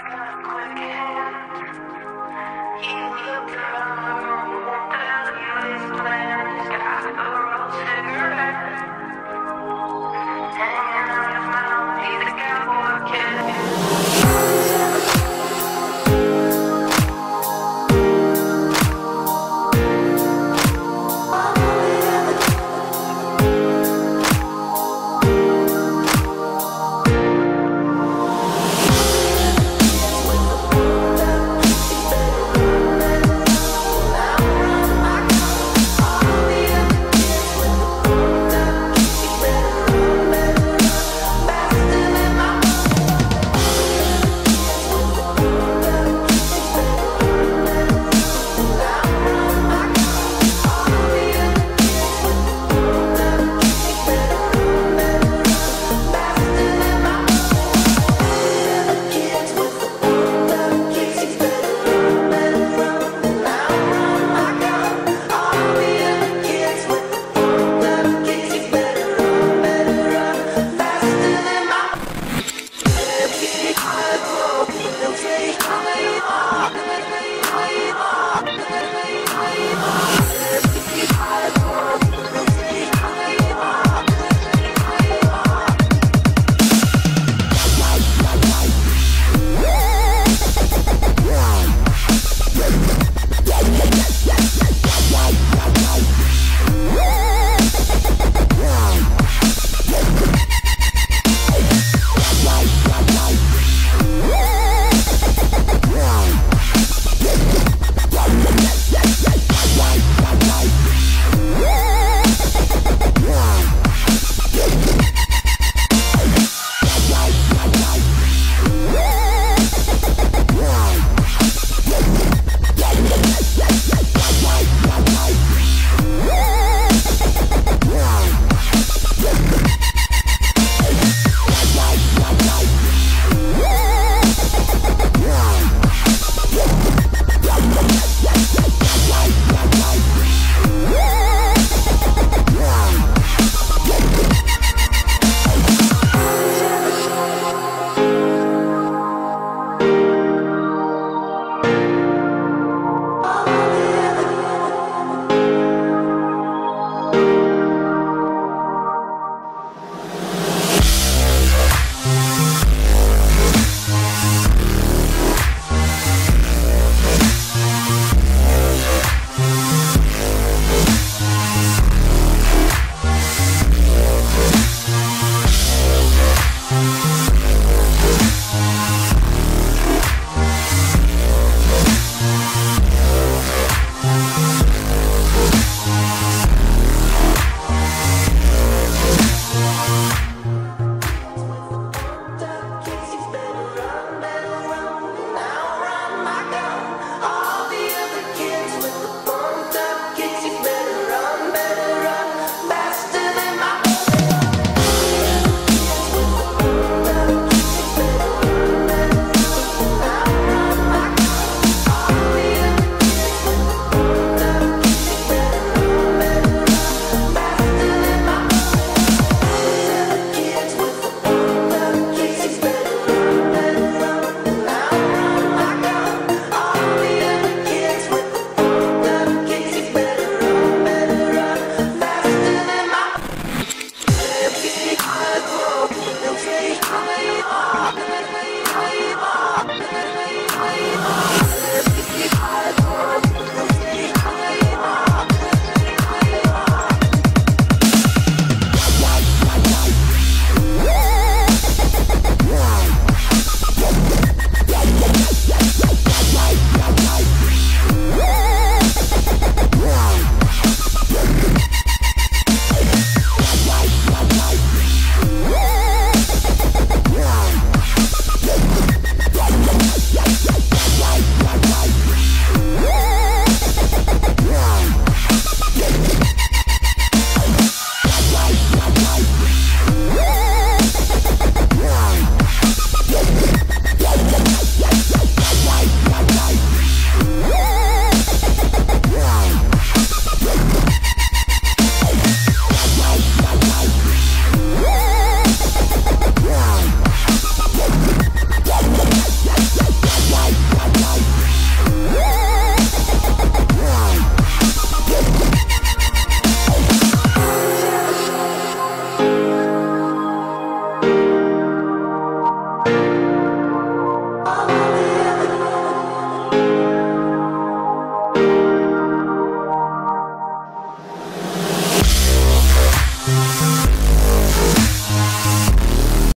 Quick hand, you look around.